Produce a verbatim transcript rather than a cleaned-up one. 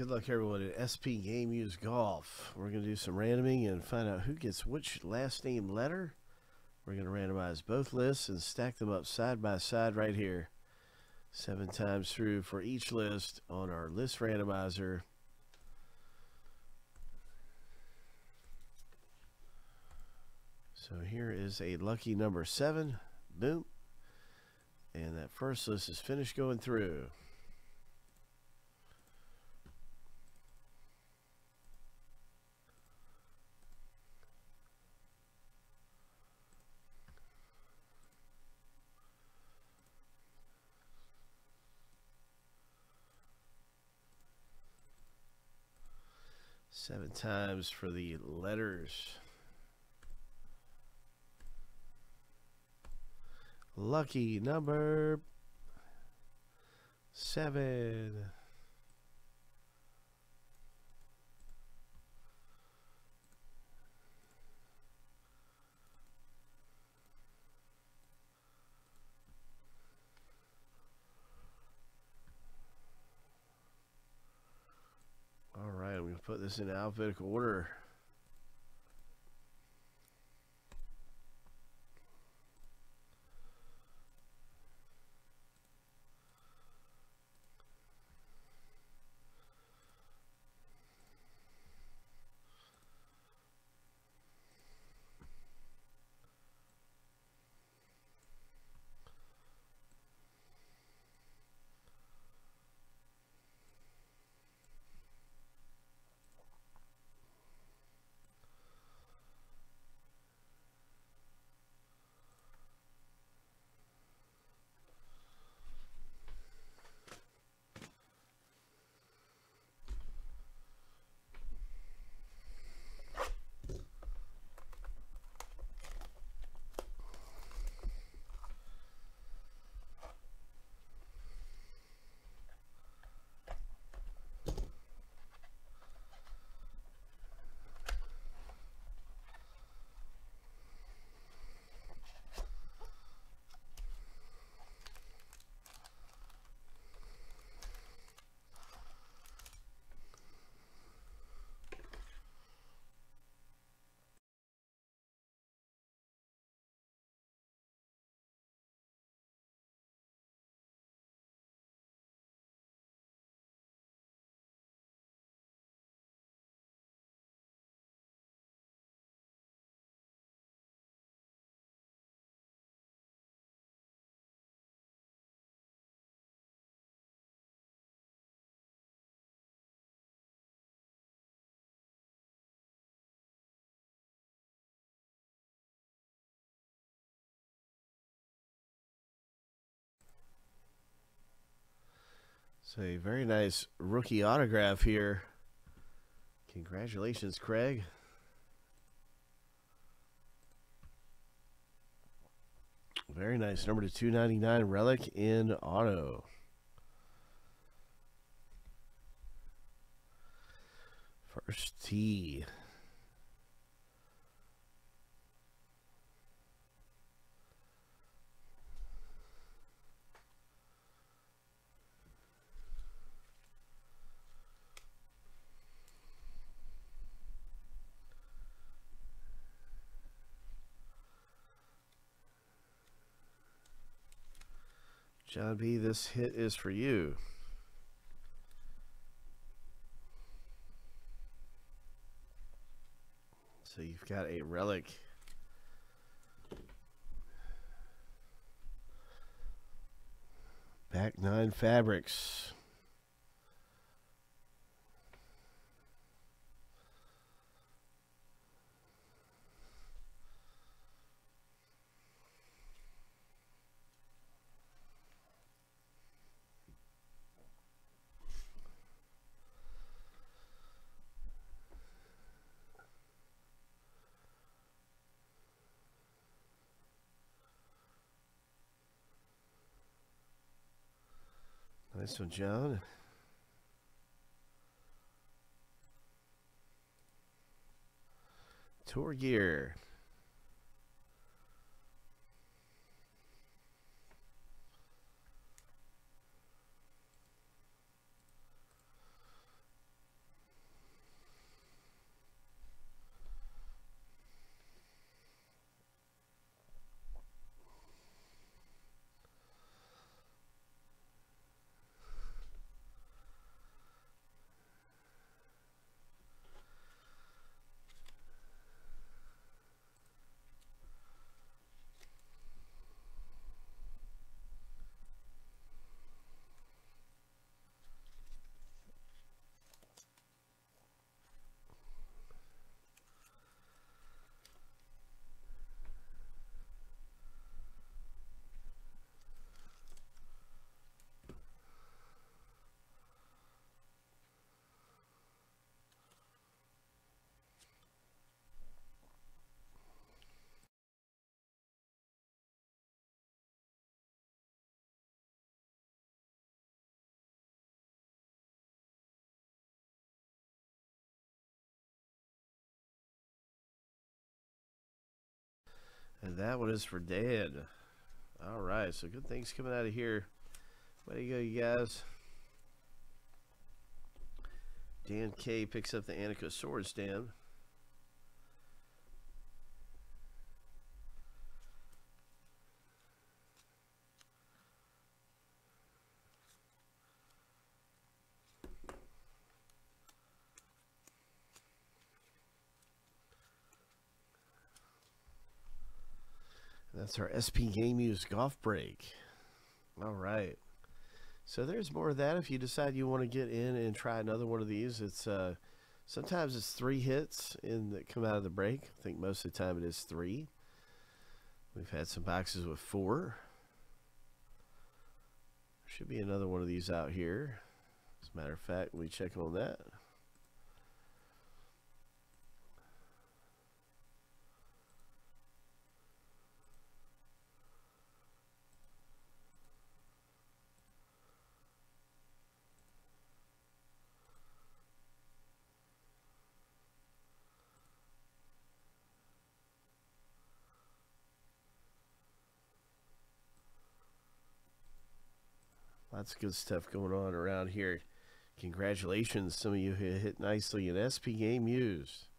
Good luck everyone at S P Game Used Golf. We're going to do some randoming and find out who gets which last name letter. We're going to randomize both lists and stack them up side by side right here. Seven times through for each list on our list randomizer. So here is a lucky number seven. Boom. And that first list is finished going through. Seven times for the letters. Lucky number seven. Put this in alphabetical order. So a very nice rookie autograph here. Congratulations, Craig. Very nice. Number to two ninety-nine relic in auto. First tee. John B, this hit is for you. So you've got a relic. Back nine fabrics. Nice one, John. Tour gear. And that one is for Dan. All right, so good things coming out of here. Way to go, you guys. Dan K picks up the Annika Swords, Dan. That's our S P Game Used Golf break. All right. So there's more of that. If you decide you want to get in and try another one of these, it's uh, sometimes it's three hits in that come out of the break. I think most of the time it is three. We've had some boxes with four. Should be another one of these out here. As a matter of fact, we check on that. Lots of good stuff going on around here. Congratulations, some of you who hit nicely in S P Game Used.